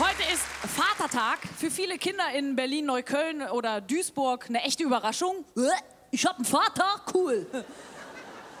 Heute ist Vatertag. Für viele Kinder in Berlin, Neukölln oder Duisburg eine echte Überraschung. Ich hab einen Vater? Cool.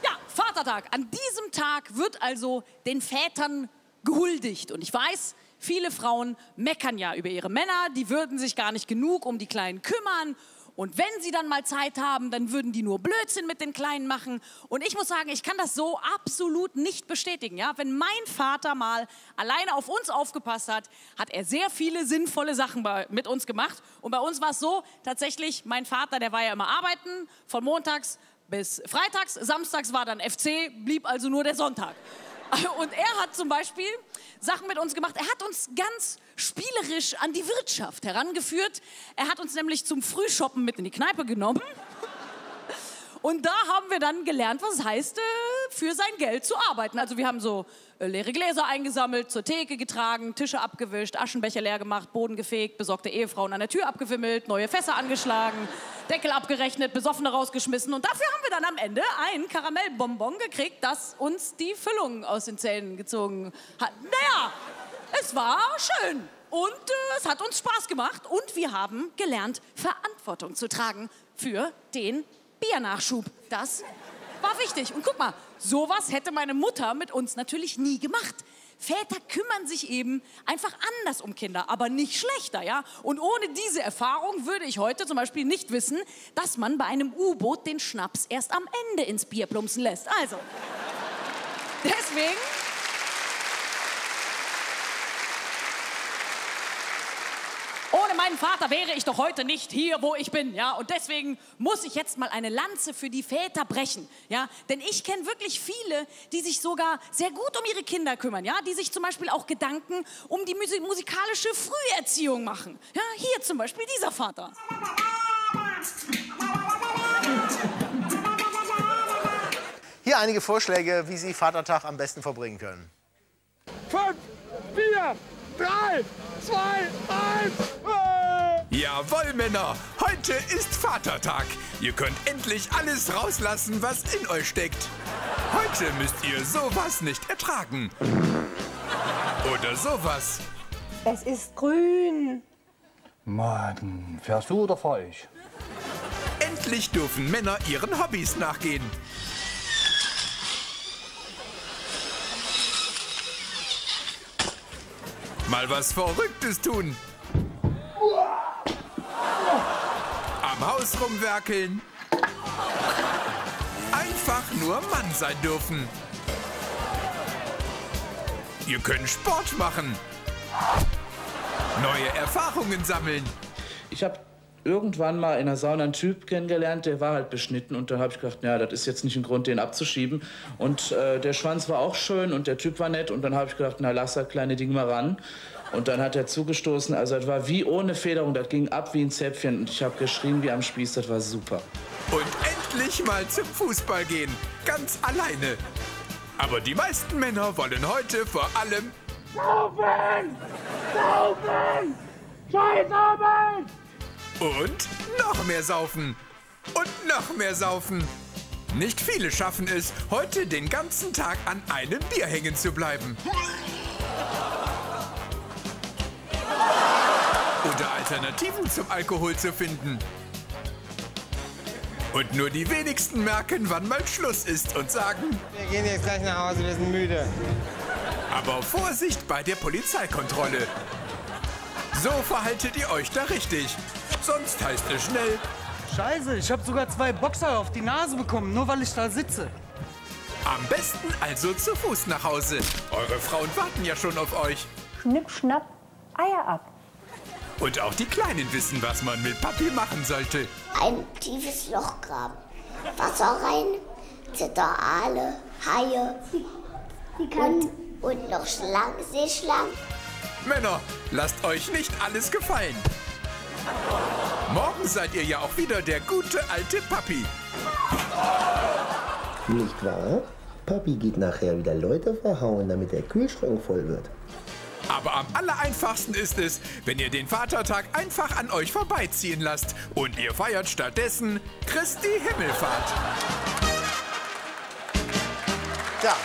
Ja, Vatertag. An diesem Tag wird also den Vätern gehuldigt. Und ich weiß, viele Frauen meckern ja über ihre Männer. Die würden sich gar nicht genug um die Kleinen kümmern. Und wenn sie dann mal Zeit haben, dann würden die nur Blödsinn mit den Kleinen machen. Und ich muss sagen, ich kann das so absolut nicht bestätigen. Ja? Wenn mein Vater mal alleine auf uns aufgepasst hat, hat er sehr viele sinnvolle Sachen mit uns gemacht. Und bei uns war es so, tatsächlich, mein Vater, der war ja immer arbeiten, von montags bis freitags. Samstags war dann FC, blieb also nur der Sonntag. Und er hat zum Beispiel Sachen mit uns gemacht. Er hat uns ganz spielerisch an die Wirtschaft herangeführt. Er hat uns nämlich zum Frühshoppen mit in die Kneipe genommen. Und da haben wir dann gelernt, was es heißt, für sein Geld zu arbeiten. Also wir haben so leere Gläser eingesammelt, zur Theke getragen, Tische abgewischt, Aschenbecher leer gemacht, Boden gefegt, besorgte Ehefrauen an der Tür abgewimmelt, neue Fässer angeschlagen, Deckel abgerechnet, Besoffene rausgeschmissen. Und dafür haben wir dann am Ende einen Karamellbonbon gekriegt, das uns die Füllung aus den Zähnen gezogen hat. Naja, es war schön. Und es hat uns Spaß gemacht. Und wir haben gelernt, Verantwortung zu tragen für den Biernachschub. Das war wichtig. Und guck mal, sowas hätte meine Mutter mit uns natürlich nie gemacht. Väter kümmern sich eben einfach anders um Kinder, aber nicht schlechter, ja? Und ohne diese Erfahrung würde ich heute zum Beispiel nicht wissen, dass man bei einem U-Boot den Schnaps erst am Ende ins Bier plumpsen lässt. Also, deswegen... Ohne meinen Vater wäre ich doch heute nicht hier, wo ich bin, ja? Und deswegen muss ich jetzt mal eine Lanze für die Väter brechen, ja? Denn ich kenne wirklich viele, die sich sogar sehr gut um ihre Kinder kümmern, ja? Die sich zum Beispiel auch Gedanken um die musikalische Früherziehung machen. Ja, hier zum Beispiel dieser Vater. Hier einige Vorschläge, wie Sie Vatertag am besten verbringen können. 5, 4, 3, 2, 1. Jawohl, Männer, heute ist Vatertag. Ihr könnt endlich alles rauslassen, was in euch steckt. Heute müsst ihr sowas nicht ertragen. Oder sowas. Es ist grün. Mann, fährst du oder fahr ich? Endlich dürfen Männer ihren Hobbys nachgehen. Mal was Verrücktes tun. Am Haus rumwerkeln. Einfach nur Mann sein dürfen. Ihr könnt Sport machen. Neue Erfahrungen sammeln. Ich habe irgendwann mal in der Sauna einen Typ kennengelernt, der war halt beschnitten. Und da habe ich gedacht, ja, das ist jetzt nicht ein Grund, den abzuschieben. Und der Schwanz war auch schön und der Typ war nett. Und dann habe ich gedacht, na, lass das kleine Ding mal ran. Und dann hat er zugestoßen. Also das war wie ohne Federung. Das ging ab wie ein Zäpfchen. Und ich habe geschrien wie am Spieß. Das war super. Und endlich mal zum Fußball gehen. Ganz alleine. Aber die meisten Männer wollen heute vor allem... Saufen! Saufen! Scheißarbeit! Und noch mehr saufen. Und noch mehr saufen. Nicht viele schaffen es, heute den ganzen Tag an einem Bier hängen zu bleiben. Oder Alternativen zum Alkohol zu finden. Und nur die wenigsten merken, wann mal Schluss ist und sagen: Wir gehen jetzt gleich nach Hause, wir sind müde. Aber Vorsicht bei der Polizeikontrolle. So verhaltet ihr euch da richtig. Sonst heißt es schnell: Scheiße, ich habe sogar 2 Boxer auf die Nase bekommen, nur weil ich da sitze. Am besten also zu Fuß nach Hause. Eure Frauen warten ja schon auf euch. Schnipp, schnapp, Eier ab. Und auch die Kleinen wissen, was man mit Papi machen sollte. Ein tiefes Loch graben, Wasser rein, Zitteraale, Haie und noch Seeschlangen. Männer, lasst euch nicht alles gefallen. Morgen seid ihr ja auch wieder der gute alte Papi. Nicht wahr? Papi geht nachher wieder Leute verhauen, damit der Kühlschrank voll wird. Aber am allereinfachsten ist es, wenn ihr den Vatertag einfach an euch vorbeiziehen lasst. Und ihr feiert stattdessen Christi Himmelfahrt. Ja.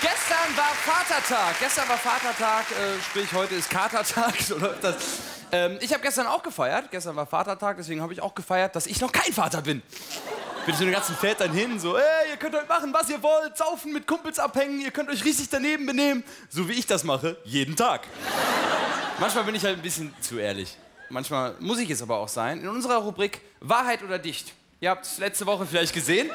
Gestern Gestern war Vatertag. Gestern war Vatertag, sprich heute ist Katertag. So läuft das. Ich habe gestern auch gefeiert. Gestern war Vatertag, deswegen habe ich auch gefeiert, dass ich noch kein Vater bin. Bin ich so den ganzen Vätern hin, so, ey, ihr könnt heute machen, was ihr wollt, saufen, mit Kumpels abhängen, ihr könnt euch richtig daneben benehmen. So wie ich das mache, jeden Tag. Manchmal bin ich halt ein bisschen zu ehrlich. Manchmal muss ich es aber auch sein. In unserer Rubrik Wahrheit oder Dicht. Ihr habt es letzte Woche vielleicht gesehen.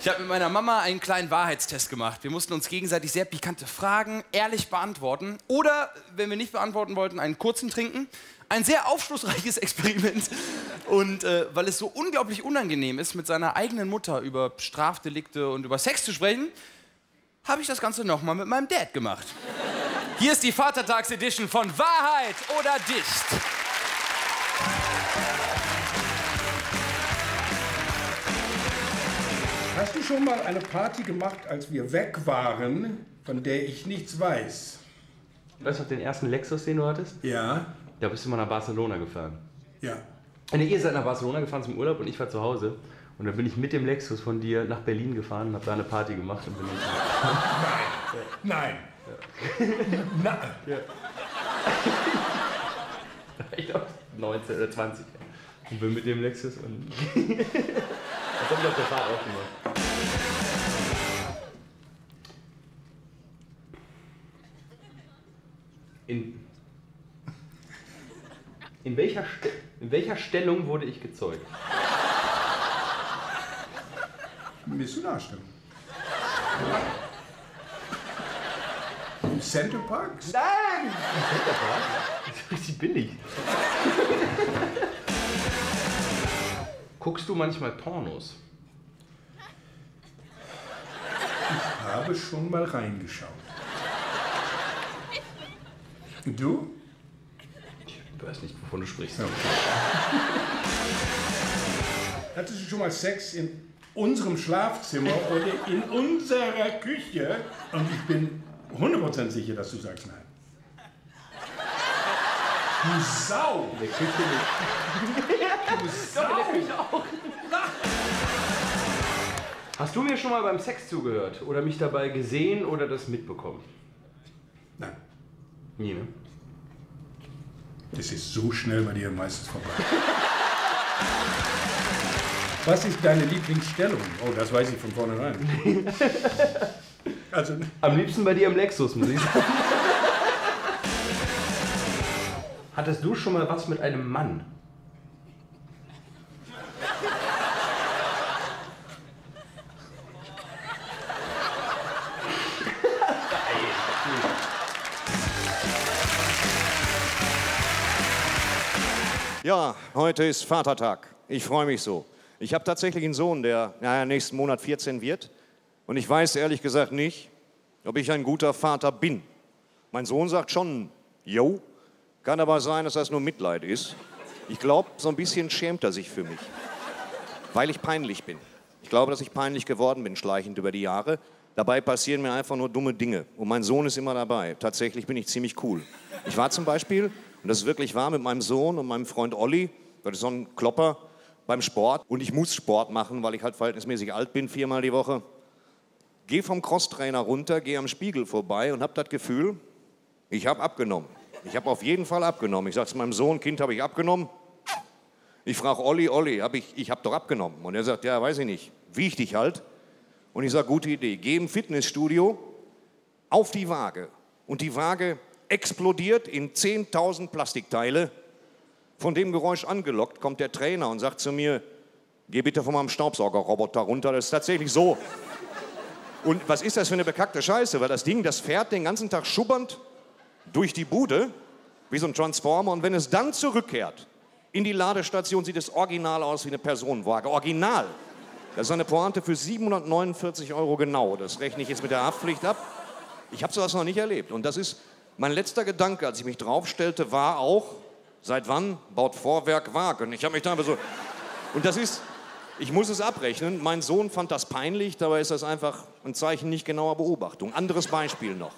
Ich habe mit meiner Mama einen kleinen Wahrheitstest gemacht. Wir mussten uns gegenseitig sehr pikante Fragen ehrlich beantworten. Oder, wenn wir nicht beantworten wollten, einen kurzen trinken. Ein sehr aufschlussreiches Experiment. Und weil es so unglaublich unangenehm ist, mit seiner eigenen Mutter über Strafdelikte und über Sex zu sprechen, habe ich das Ganze nochmal mit meinem Dad gemacht. Hier ist die Vatertags-Edition von Wahrheit oder Dicht. Hast du schon mal eine Party gemacht, als wir weg waren, von der ich nichts weiß? Weißt du noch den ersten Lexus, den du hattest? Ja. Da bist du mal nach Barcelona gefahren. Ja. Nee, ihr seid nach Barcelona gefahren zum Urlaub und ich war zu Hause. Und dann bin ich mit dem Lexus von dir nach Berlin gefahren und hab da eine Party gemacht. Und bin Nein. Ja. Nein. Ja. Ich glaube 19 oder 20. Und bin mit dem Lexus und... Das hab ich auf der Fahrt auch gemacht. In welcher Stellung wurde ich gezeugt? Missionarstellung. Im Central Park? Nein! Im Central Park? Das ist richtig billig. Guckst du manchmal Pornos? Ich habe schon mal reingeschaut. Du? Ich weiß nicht, wovon du sprichst. Okay. Hattest du schon mal Sex in unserem Schlafzimmer oder in unserer Küche? Und ich bin 100% sicher, dass du sagst nein. Du Sau! In der Küche nicht. Du Sau! Doch, in der Küche auch. Hast du mir schon mal beim Sex zugehört oder mich dabei gesehen oder das mitbekommen? Nein. Nie, ne? Das ist so schnell bei dir meistens vorbei. Was ist deine Lieblingsstellung? Oh, das weiß ich von vornherein. Also, am liebsten bei dir im Lexus, muss ich sagen. Hattest du schon mal was mit einem Mann? Ja, heute ist Vatertag. Ich freue mich so. Ich habe tatsächlich einen Sohn, der nächsten Monat 14 wird. Und ich weiß ehrlich gesagt nicht, ob ich ein guter Vater bin. Mein Sohn sagt schon, yo. Kann aber sein, dass das nur Mitleid ist. Ich glaube, so ein bisschen schämt er sich für mich. Weil ich peinlich bin. Ich glaube, dass ich peinlich geworden bin, schleichend über die Jahre. Dabei passieren mir einfach nur dumme Dinge. Und mein Sohn ist immer dabei. Tatsächlich bin ich ziemlich cool. Ich war zum Beispiel... Und das ist wirklich wahr, mit meinem Sohn und meinem Freund Olli, das ist so ein Klopper, beim Sport. Und ich muss Sport machen, weil ich halt verhältnismäßig alt bin, 4-mal die Woche. Gehe vom Crosstrainer runter, gehe am Spiegel vorbei und habe das Gefühl, ich habe abgenommen. Ich habe auf jeden Fall abgenommen. Ich sage zu meinem Sohn, Kind, habe ich abgenommen? Ich frage Olli, Olli, ich habe doch abgenommen. Und er sagt, ja, weiß ich nicht, wieg dich halt. Und ich sage, gute Idee, geh im Fitnessstudio auf die Waage. Und die Waage... explodiert in 10.000 Plastikteile. Von dem Geräusch angelockt kommt der Trainer und sagt zu mir, geh bitte von meinem Staubsaugerroboter runter, das ist tatsächlich so. Und was ist das für eine bekackte Scheiße, weil das Ding, das fährt den ganzen Tag schubbernd durch die Bude, wie so ein Transformer, und wenn es dann zurückkehrt in die Ladestation, sieht es original aus wie eine Personenwaage. Original! Das ist eine Pointe für 749 € genau, das rechne ich jetzt mit der Haftpflicht ab. Ich habe sowas noch nicht erlebt und das ist... Mein letzter Gedanke, als ich mich draufstellte, war auch, seit wann baut Vorwerk Wagen? Ich habe mich da so... Und das ist, ich muss es abrechnen, mein Sohn fand das peinlich, dabei ist das einfach ein Zeichen nicht genauer Beobachtung. Anderes Beispiel noch.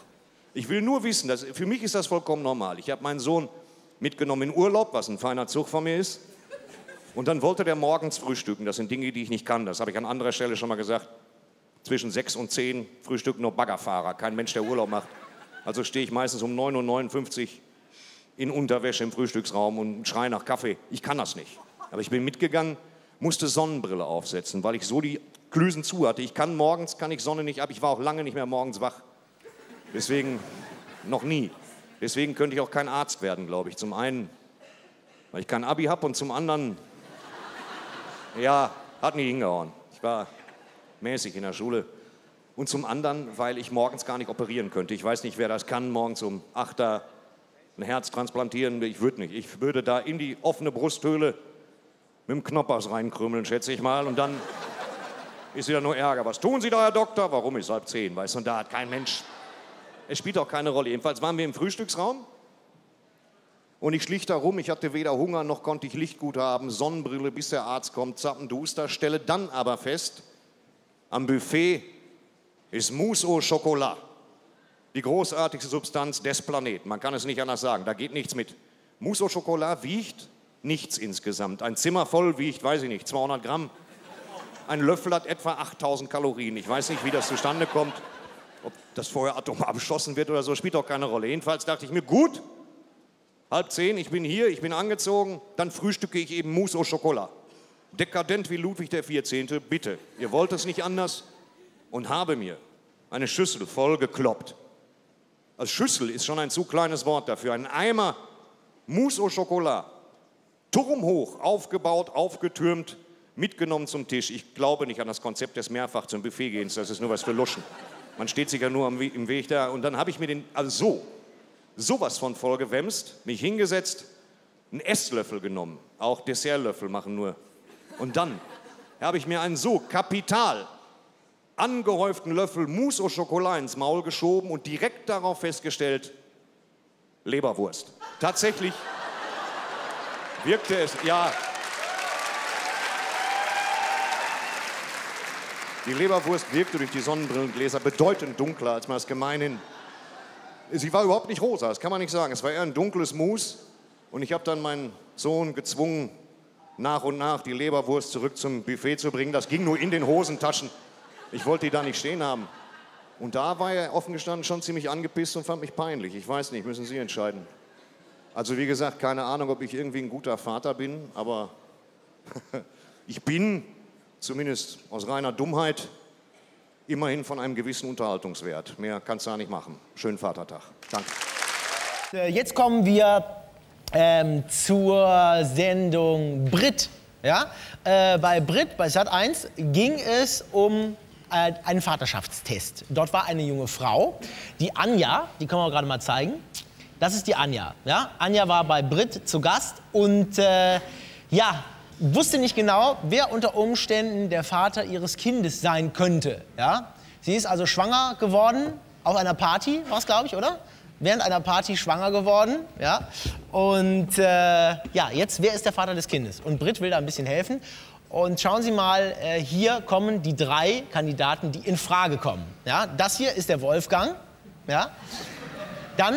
Ich will nur wissen, dass, für mich ist das vollkommen normal. Ich habe meinen Sohn mitgenommen in Urlaub, was ein feiner Zug von mir ist. Und dann wollte der morgens frühstücken. Das sind Dinge, die ich nicht kann. Das habe ich an anderer Stelle schon mal gesagt. zwischen 6 und 10 frühstücken nur Baggerfahrer. Kein Mensch, der Urlaub macht. Also stehe ich meistens um 9:59 Uhr in Unterwäsche im Frühstücksraum und schreie nach Kaffee. Ich kann das nicht. Aber ich bin mitgegangen, musste Sonnenbrille aufsetzen, weil ich so die Klüsen zu hatte. Ich kann morgens, kann ich Sonne nicht ab. Ich war auch lange nicht mehr morgens wach. Deswegen, noch nie. Deswegen könnte ich auch kein Arzt werden, glaube ich. Zum einen, weil ich kein Abi habe und zum anderen, ja, hat nie hingehauen. Ich war mäßig in der Schule. Und zum anderen, weil ich morgens gar nicht operieren könnte. Ich weiß nicht, wer das kann, morgens um 8 Uhr ein Herz transplantieren. Ich würde nicht. Ich würde da in die offene Brusthöhle mit dem Knoppers reinkrümmeln, schätze ich mal. Und dann ist wieder nur Ärger. Was tun Sie da, Herr Doktor? Warum ist 9:30, weißt du? Und da hat kein Mensch... Es spielt auch keine Rolle. Jedenfalls waren wir im Frühstücksraum und ich schlich da rum. Ich hatte weder Hunger noch konnte ich Licht gut haben. Sonnenbrille, bis der Arzt kommt, zappenduster. Stelle dann aber fest, am Buffet ist Mousse au Chocolat. Die großartigste Substanz des Planeten. Man kann es nicht anders sagen. Da geht nichts mit. Mousse au Chocolat wiegt nichts insgesamt. Ein Zimmer voll wiegt, weiß ich nicht, 200 Gramm. Ein Löffel hat etwa 8000 Kalorien. Ich weiß nicht, wie das zustande kommt. Ob das vorher atomar abgeschossen wird oder so, spielt auch keine Rolle. Jedenfalls dachte ich mir, gut, 9:30, ich bin hier, ich bin angezogen, dann frühstücke ich eben Mousse au Chocolat. Dekadent wie Ludwig der 14., bitte, ihr wollt es nicht anders. Und habe mir eine Schüssel voll gekloppt. Also Schüssel ist schon ein zu kleines Wort dafür. Ein Eimer Mousse au Chocolat, turmhoch, aufgebaut, aufgetürmt, mitgenommen zum Tisch. Ich glaube nicht an das Konzept des Mehrfach zum Buffetgehens, das ist nur was für Luschen. Man steht sich ja nur im Weg da. Und dann habe ich mir den, also sowas von vollgewämst, mich hingesetzt, einen Esslöffel genommen. Auch Dessertlöffel machen nur. Und dann habe ich mir einen so kapital angehäuften Löffel Mousse au Chocolat ins Maul geschoben und direkt darauf festgestellt, Leberwurst. Tatsächlich wirkte es, ja. Die Leberwurst wirkte durch die Sonnenbrillengläser bedeutend dunkler, als man es gemeinhin... Sie war überhaupt nicht rosa, das kann man nicht sagen. Es war eher ein dunkles Mousse. Und ich habe dann meinen Sohn gezwungen, nach und nach die Leberwurst zurück zum Buffet zu bringen. Das ging nur in den Hosentaschen. Ich wollte die da nicht stehen haben. Und da war er offen gestanden schon ziemlich angepisst und fand mich peinlich. Ich weiß nicht, müssen Sie entscheiden. Also wie gesagt, keine Ahnung, ob ich irgendwie ein guter Vater bin, aber ich bin... zumindest aus reiner Dummheit, immerhin von einem gewissen Unterhaltungswert. Mehr kannst du da nicht machen. Schönen Vatertag. Danke. Jetzt kommen wir zur Sendung Britt. Ja? Bei Britt, bei Sat1, ging es um einen Vaterschaftstest. Dort war eine junge Frau, die Anja, die können wir gerade mal zeigen. Das ist die Anja. Ja? Anja war bei Britt zu Gast und ja, wusste nicht genau, wer unter Umständen der Vater ihres Kindes sein könnte. Ja? Sie ist also schwanger geworden, auf einer Party, war es, glaube ich, oder? Während einer Party schwanger geworden. Ja? Und ja, jetzt, wer ist der Vater des Kindes? Und Britt will da ein bisschen helfen. Und schauen Sie mal, hier kommen die 3 Kandidaten, die in Frage kommen. Ja? Das hier ist der Wolfgang. Ja? Dann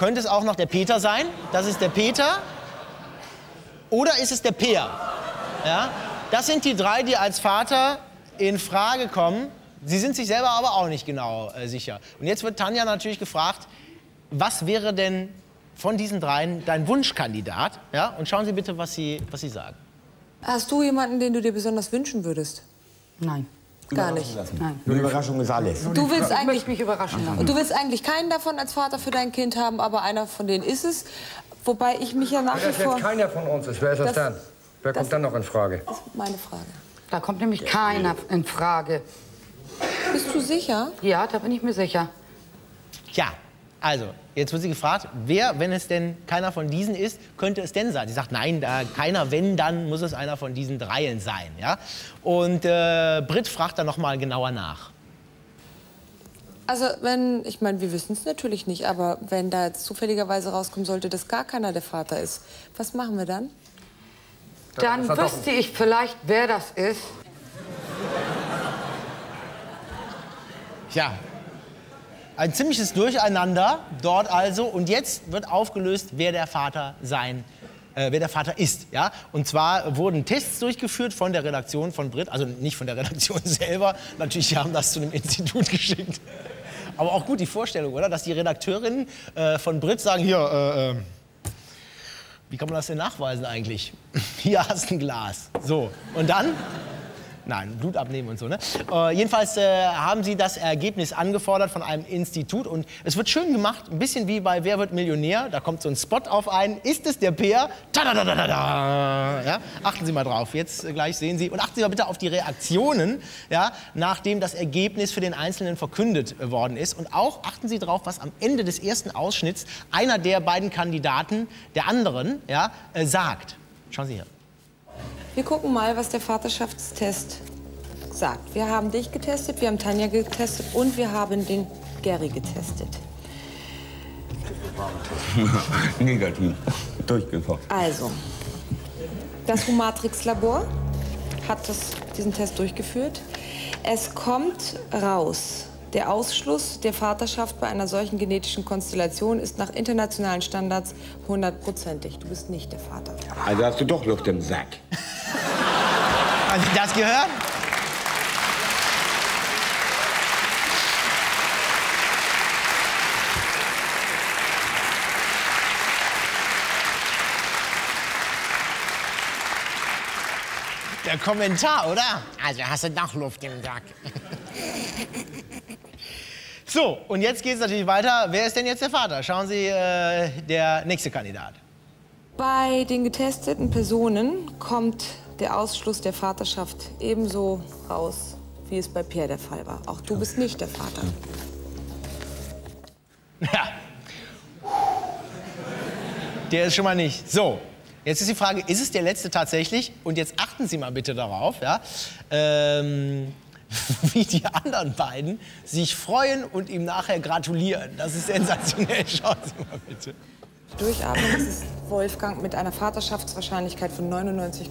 könnte es auch noch der Peter sein. Das ist der Peter. Oder ist es der Peer? Ja? Das sind die 3, die als Vater in Frage kommen. Sie sind sich selber aber auch nicht genau sicher. Und jetzt wird Tanja natürlich gefragt, was wäre denn von diesen 3 dein Wunschkandidat? Ja? Und schauen Sie bitte, was sie sagen. Hast du jemanden, den du dir besonders wünschen würdest? Nein. Gar nicht. Nein. Nur Überraschung ist alles. Du willst eigentlich mich überraschen lassen. Und du willst eigentlich keinen davon als Vater für dein Kind haben, aber einer von denen ist es. Wobei ich mich ja nach wie vor... Wenn das keiner von uns ist, wer ist das dann? Wer kommt dann noch in Frage? Das ist meine Frage. Da kommt nämlich keiner in Frage. Bist du sicher? Ja, da bin ich mir sicher. Ja, also, jetzt wird sie gefragt, wer, wenn es denn keiner von diesen ist, könnte es denn sein? Sie sagt, nein, da keiner, wenn, dann muss es einer von diesen 3 sein. Ja? Und Britt fragt dann noch mal genauer nach. Also wenn, ich meine, wir wissen es natürlich nicht, aber wenn da jetzt zufälligerweise rauskommen sollte, dass gar keiner der Vater ist, was machen wir dann? Dann wüsste ich vielleicht, wer das ist. Ja, ein ziemliches Durcheinander dort also. Und jetzt wird aufgelöst, wer der Vater sein wer der Vater ist. Ja? Und zwar wurden Tests durchgeführt von der Redaktion von Britt, also nicht von der Redaktion selber, natürlich haben das zu einem Institut geschickt. Aber auch gut die Vorstellung, oder? Dass die Redakteurinnen von Britt sagen, hier, wie kann man das denn nachweisen eigentlich? Hier hast du ein Glas. So, und dann? Nein, Blut abnehmen und so, ne? Jedenfalls haben sie das Ergebnis angefordert von einem Institut. Und es wird schön gemacht, ein bisschen wie bei Wer wird Millionär? Da kommt so ein Spot auf einen. Ist es der Peer? Ta-da-da-da-da-da! Ja? Achten Sie mal drauf. Jetzt gleich sehen Sie. Und achten Sie mal bitte auf die Reaktionen, ja? Nachdem das Ergebnis für den Einzelnen verkündet worden ist. Und auch achten Sie drauf, was am Ende des ersten Ausschnitts einer der beiden Kandidaten der anderen, ja, sagt. Schauen Sie hier. Wir gucken mal, was der Vaterschaftstest sagt. Wir haben dich getestet, wir haben Tanja getestet und wir haben den Gary getestet. Negativ. Durchgekommen. Also, das Humatrix-Labor hat diesen Test durchgeführt. Es kommt raus, der Ausschluss der Vaterschaft bei einer solchen genetischen Konstellation ist nach internationalen Standards 100%ig. Du bist nicht der Vater. Also hast du doch Luft im Sack. Haben Sie das gehört? Der Kommentar, oder? Also hast du doch Luft im Sack. So, und jetzt geht es natürlich weiter. Wer ist denn jetzt der Vater? Schauen Sie, der nächste Kandidat. Bei den getesteten Personen kommt der Ausschluss der Vaterschaft ebenso raus, wie es bei Pierre der Fall war. Auch du bist nicht der Vater. Ja. Der ist schon mal nicht. So, jetzt ist die Frage, ist es der Letzte tatsächlich? Und jetzt achten Sie mal bitte darauf, ja, wie die anderen beiden sich freuen und ihm nachher gratulieren. Das ist sensationell. Schauen Sie mal bitte. Durchatmen, das ist Wolfgang mit einer Vaterschaftswahrscheinlichkeit von 99,9999.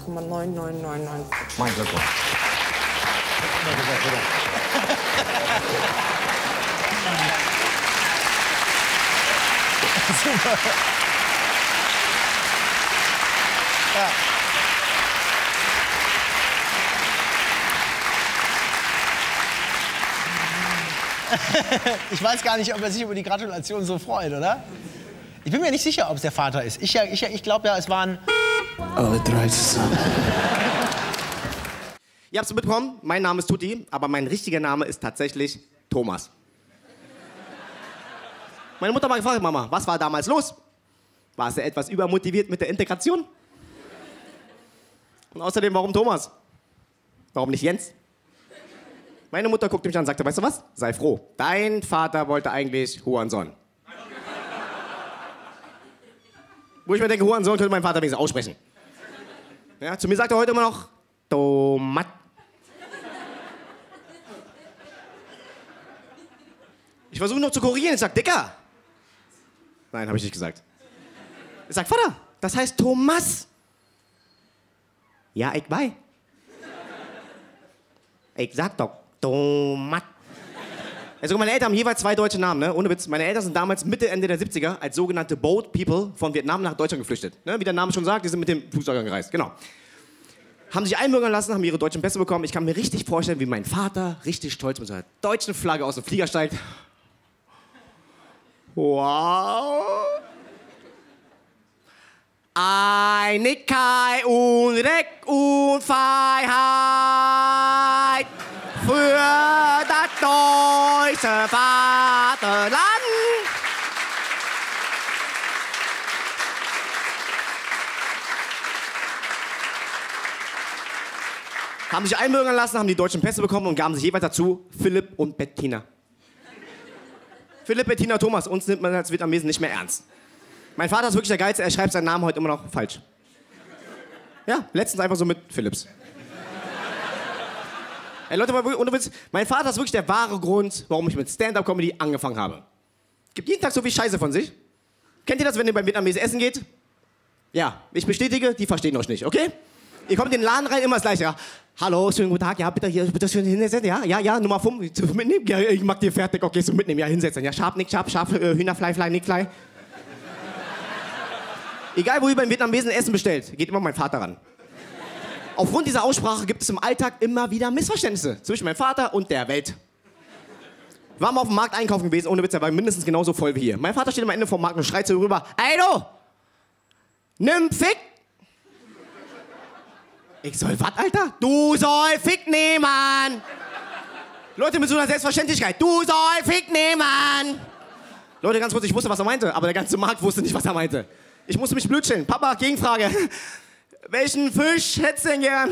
Mein Gott. Super. Ja. Ich weiß gar nicht, ob er sich über die Gratulation so freut, oder? Ich bin mir nicht sicher, ob es der Vater ist. Ich glaube ja, es waren... Alle drei zusammen. Ihr habt es mitbekommen, mein Name ist Tutty, aber mein richtiger Name ist tatsächlich Thomas. Meine Mutter mal gefragt, Mama, was war damals los? War sie etwas übermotiviert mit der Integration? Und außerdem, warum Thomas? Warum nicht Jens? Meine Mutter guckte mich an und sagte, weißt du was? Sei froh. Dein Vater wollte eigentlich Huanson. Wo ich mir denke, Huanson könnte mein Vater wenigstens aussprechen. Ja, zu mir sagt er heute immer noch, Tomat. Ich versuche noch zu korrigieren. Ich sage, Dicker. Nein, habe ich nicht gesagt. Ich sage, Vater, das heißt Thomas. Ja, ich weiß. Ich sag doch, Tomat. Also meine Eltern haben jeweils zwei deutsche Namen, ne? Ohne Witz. Meine Eltern sind damals Mitte, Ende der 70er als sogenannte Boat People von Vietnam nach Deutschland geflüchtet. Ne? Wie der Name schon sagt, die sind mit dem Flugzeug gereist, genau. Haben sich einbürgern lassen, haben ihre deutschen Pässe bekommen. Ich kann mir richtig vorstellen, wie mein Vater richtig stolz mit seiner deutschen Flagge aus dem Flieger steigt. Wow. Einigkeit und Recht und Freiheit für das deutsche Vaterland. Haben sich einbürgern lassen, haben die deutschen Pässe bekommen und gaben sich jeweils dazu Philipp und Bettina. Philipp, Bettina, Thomas, uns nimmt man als Vietnamesen nicht mehr ernst. Mein Vater ist wirklich der Geilste, er schreibt seinen Namen heute immer noch falsch. Ja, letztens einfach so mit Philips. Ey Leute, ohne Witz, mein Vater ist wirklich der wahre Grund, warum ich mit Stand-Up-Comedy angefangen habe. Gibt jeden Tag so viel Scheiße von sich. Kennt ihr das, wenn ihr beim Vietnamesen essen geht? Ja, ich bestätige, die verstehen euch nicht, okay? Ihr kommt in den Laden rein, immer das Gleiche. Ja. Hallo, schönen guten Tag, ja, bitte hier, bitte schön hinsetzen, ja, ja, ja, Nummer 5, mitnehmen, ja, ich mag dir fertig, okay, so mitnehmen, ja, hinsetzen, ja, scharf, nicht scharf, scharf, Hühnerfleisch, Fleisch, nicht Fleisch. Egal, wo ihr beim Vietnamesen Essen bestellt, geht immer mein Vater ran. Aufgrund dieser Aussprache gibt es im Alltag immer wieder Missverständnisse zwischen meinem Vater und der Welt. Wir waren mal auf dem Markt einkaufen gewesen, ohne Witz, der war mindestens genauso voll wie hier. Mein Vater steht am Ende vom Markt und schreit so rüber, ey du, nimm Fick. Ich soll was, Alter? Du soll Fick nehmen. Leute mit so einer Selbstverständlichkeit, du soll Fick nehmen. Leute, ganz kurz, ich wusste, was er meinte, aber der ganze Markt wusste nicht, was er meinte. Ich musste mich blödstellen. Papa, Gegenfrage. Welchen Fisch hättest du denn gern?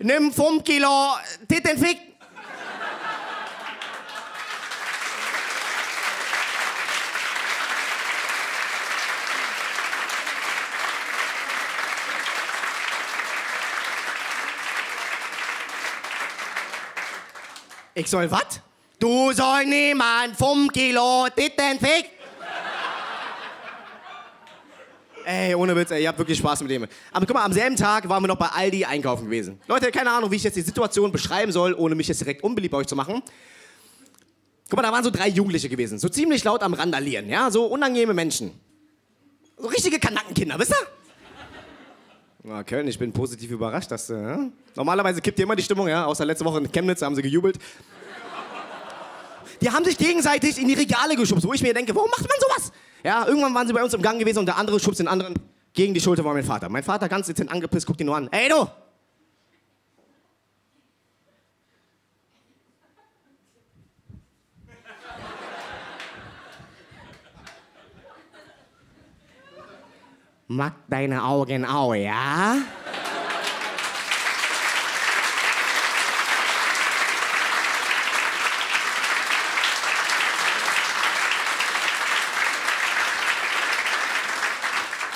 Nimm 5 Kilo Tittenfick. Ich soll was? Du soll niemand 5 Kilo Tittenfick. Ey, ohne Witz, ey, ihr habt wirklich Spaß mit dem. Aber guck mal, am selben Tag waren wir noch bei Aldi einkaufen gewesen. Leute, keine Ahnung, wie ich jetzt die Situation beschreiben soll, ohne mich jetzt direkt unbeliebt bei euch zu machen. Guck mal, da waren so 3 Jugendliche gewesen, so ziemlich laut am Randalieren, ja, so unangenehme Menschen. So richtige Kanackenkinder, wisst ihr? Na, Köln, ich bin positiv überrascht, dass, ja? Normalerweise kippt hier immer die Stimmung, ja, außer letzte Woche in Chemnitz, da haben sie gejubelt. Die haben sich gegenseitig in die Regale geschubst, wo ich mir denke, warum macht man sowas? Ja, irgendwann waren sie bei uns im Gang gewesen und der andere schubst den anderen gegen die Schulter, war mein Vater. Mein Vater, ganz dezent angepisst, guckt ihn nur an. Ey, du! Mach deine Augen auf, ja?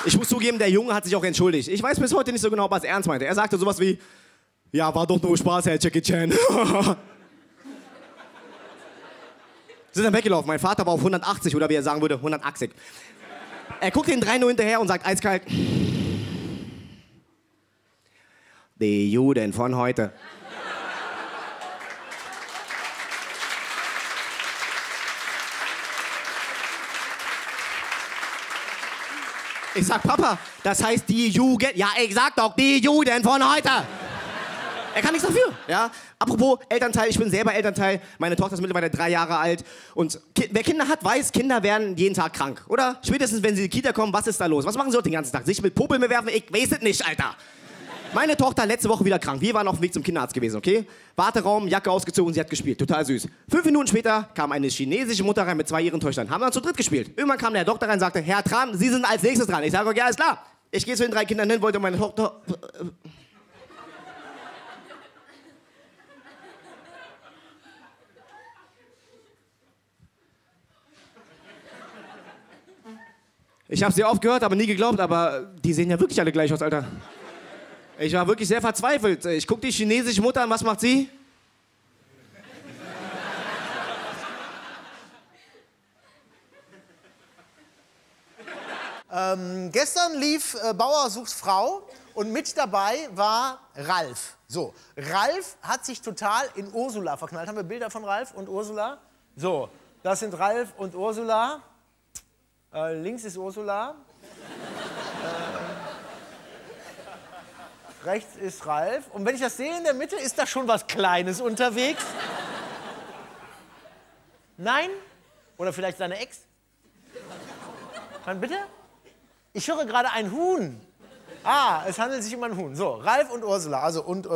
Ich muss zugeben, der Junge hat sich auch entschuldigt. Ich weiß bis heute nicht so genau, ob er es ernst meinte. Er sagte sowas wie, ja, war doch nur Spaß, Herr Jackie Chan. Sind dann weggelaufen. Mein Vater war auf 180, oder wie er sagen würde, 180. Er guckt den 3 nur hinterher und sagt eiskalt, die Juden von heute. Ich sag, Papa, das heißt die Jugend... Ja, ich sag doch, die Juden von heute. Er kann nichts dafür, ja? Apropos Elternteil, ich bin selber Elternteil. Meine Tochter ist mittlerweile 3 Jahre alt. Und wer Kinder hat, weiß, Kinder werden jeden Tag krank, oder? Spätestens, wenn sie in die Kita kommen, was ist da los? Was machen sie dort den ganzen Tag? Sich mit Popeln bewerfen? Ich weiß es nicht, Alter. Meine Tochter letzte Woche wieder krank. Wir waren auf dem Weg zum Kinderarzt gewesen, okay? Warteraum, Jacke ausgezogen, sie hat gespielt. Total süß. 5 Minuten später kam eine chinesische Mutter rein mit 2 ihren Töchtern. Haben dann zu dritt gespielt. Irgendwann kam der Doktor rein und sagte, Herr Tran, Sie sind als nächstes dran. Ich sage, okay, alles klar. Ich gehe zu den 3 Kindern hin, wollte meine Tochter... Ich habe sie oft gehört, aber nie geglaubt, aber die sehen ja wirklich alle gleich aus, Alter. Ich war wirklich sehr verzweifelt. Ich guck die chinesische Mutter an, was macht sie? Gestern lief Bauer sucht Frau und mit dabei war Ralf. So, Ralf hat sich total in Ursula verknallt. Haben wir Bilder von Ralf und Ursula? So, das sind Ralf und Ursula. Links ist Ursula. Rechts ist Ralf. Und wenn ich das sehe in der Mitte, ist da schon was Kleines unterwegs? Nein? Oder vielleicht seine Ex? Wann bitte? Ich höre gerade ein Huhn. Ah, es handelt sich um ein Huhn. So, Ralf und Ursula. Also, und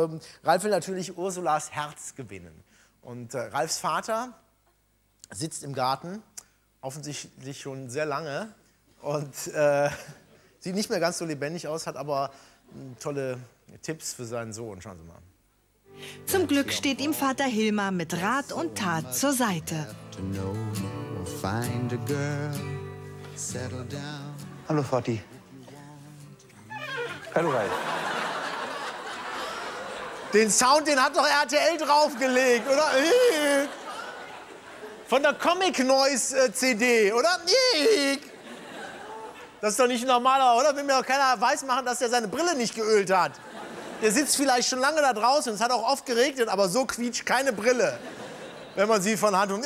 Ralf will natürlich Ursulas Herz gewinnen. Und Ralfs Vater sitzt im Garten, offensichtlich schon sehr lange. Und sieht nicht mehr ganz so lebendig aus, hat aber tolle Tipps für seinen Sohn, schauen Sie mal. Zum Glück steht ihm Vater Hilmar mit Rat und Tat zur Seite. Hallo Vati. Hallo Ralf. Den Sound, den hat doch RTL draufgelegt, oder? Von der Comic-Noise-CD, oder? Das ist doch nicht normal, oder? Will mir doch keiner weismachen, dass er seine Brille nicht geölt hat. Der sitzt vielleicht schon lange da draußen, es hat auch oft geregnet, aber so quietscht keine Brille, wenn man sie von Hand und...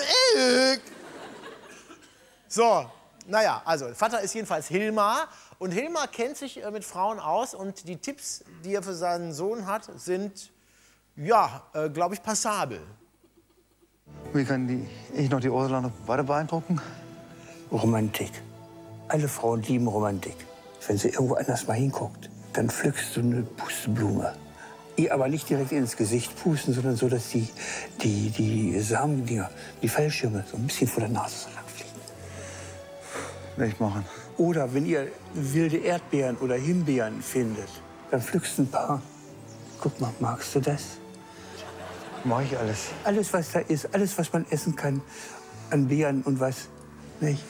So, naja, also Vater ist jedenfalls Hilmar. Und Hilmar kennt sich mit Frauen aus und die Tipps, die er für seinen Sohn hat, sind, ja, glaube ich, passabel. Wie kann ich noch die Ursula noch weiter beeindrucken? Romantik. Alle Frauen lieben Romantik. Wenn sie irgendwo anders mal hinguckt, dann pflückst du eine Pusteblume. Ihr aber nicht direkt ins Gesicht pusten, sondern so, dass die Samen, die Fallschirme so ein bisschen vor der Nase langfliegen. Will ich machen. Oder wenn ihr wilde Erdbeeren oder Himbeeren findet, dann pflückst ein paar. Guck mal, magst du das? Mach ich alles. Alles, was da ist, alles, was man essen kann an Beeren und was nicht.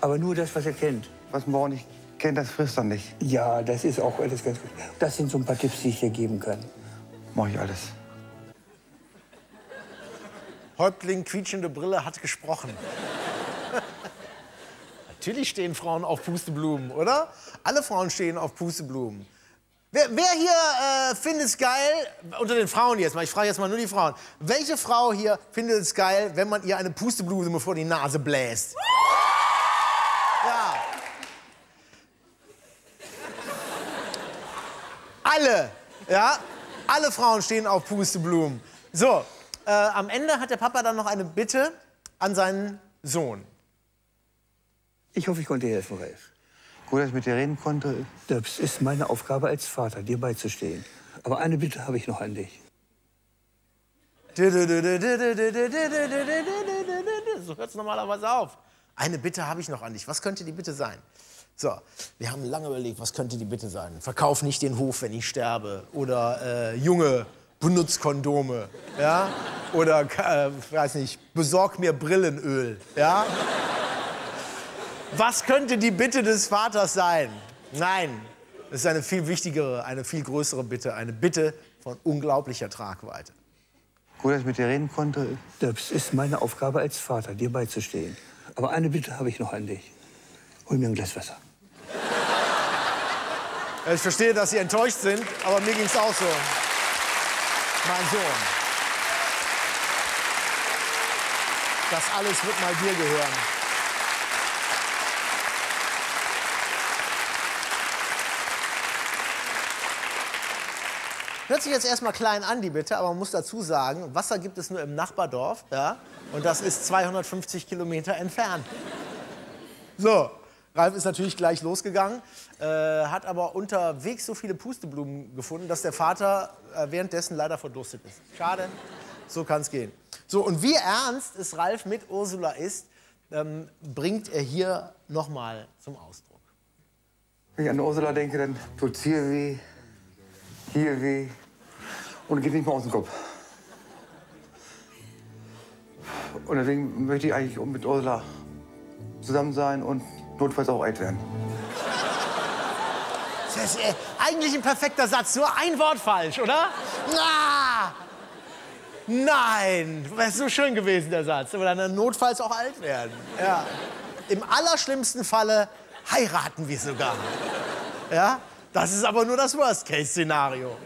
Aber nur das, was er kennt. Was man auch nicht kennt, das frisst er nicht. Ja, das ist auch alles ganz gut. Das sind so ein paar Tipps, die ich dir geben kann. Mach ich alles. Häuptling quietschende Brille hat gesprochen. Natürlich stehen Frauen auf Pusteblumen, oder? Alle Frauen stehen auf Pusteblumen. Wer hier findet es geil, unter den Frauen jetzt mal, ich frage jetzt mal nur die Frauen, welche Frau hier findet es geil, wenn man ihr eine Pusteblume vor die Nase bläst? Ja. Alle, ja? Alle Frauen stehen auf Pusteblumen. So, am Ende hat der Papa dann noch eine Bitte an seinen Sohn. Ich hoffe, ich konnte dir helfen, Ralf. Gut, dass ich mit dir reden konnte. Das ist meine Aufgabe als Vater, dir beizustehen. Aber eine Bitte habe ich noch an dich. So hört es normalerweise auf. Eine Bitte habe ich noch an dich. Was könnte die Bitte sein? So, wir haben lange überlegt, was könnte die Bitte sein? Verkauf nicht den Hof, wenn ich sterbe. Oder Junge, benutz Kondome. Ja? Oder, weiß nicht, besorg mir Brillenöl. Ja? Was könnte die Bitte des Vaters sein? Nein, es ist eine viel wichtigere, eine viel größere Bitte. Eine Bitte von unglaublicher Tragweite. Gut, dass ich mit dir reden konnte. Das ist meine Aufgabe als Vater, dir beizustehen. Aber eine Bitte habe ich noch an dich. Hol mir ein Glas Wasser. Ich verstehe, dass Sie enttäuscht sind, aber mir ging es auch so. Mein Sohn. Das alles wird mal dir gehören. Hört sich jetzt erstmal klein an, die Bitte, aber man muss dazu sagen, Wasser gibt es nur im Nachbardorf, ja? Und das ist 250 Kilometer entfernt. So, Ralf ist natürlich gleich losgegangen, hat aber unterwegs so viele Pusteblumen gefunden, dass der Vater währenddessen leider verdurstet ist. Schade, so kann's gehen. So, und wie ernst es Ralf mit Ursula ist, bringt er hier nochmal zum Ausdruck. Wenn ich an Ursula denke, dann tut's hier weh. Hier weh. Und geht nicht mehr aus dem Kopf. Und deswegen möchte ich eigentlich mit Ursula zusammen sein und notfalls auch alt werden. Das ist eigentlich ein perfekter Satz. Nur ein Wort falsch, oder? Na! Nein! Das ist so schön gewesen, der Satz. Aber dann notfalls auch alt werden. Ja. Im allerschlimmsten Falle heiraten wir sogar. Ja? Das ist aber nur das Worst-Case-Szenario.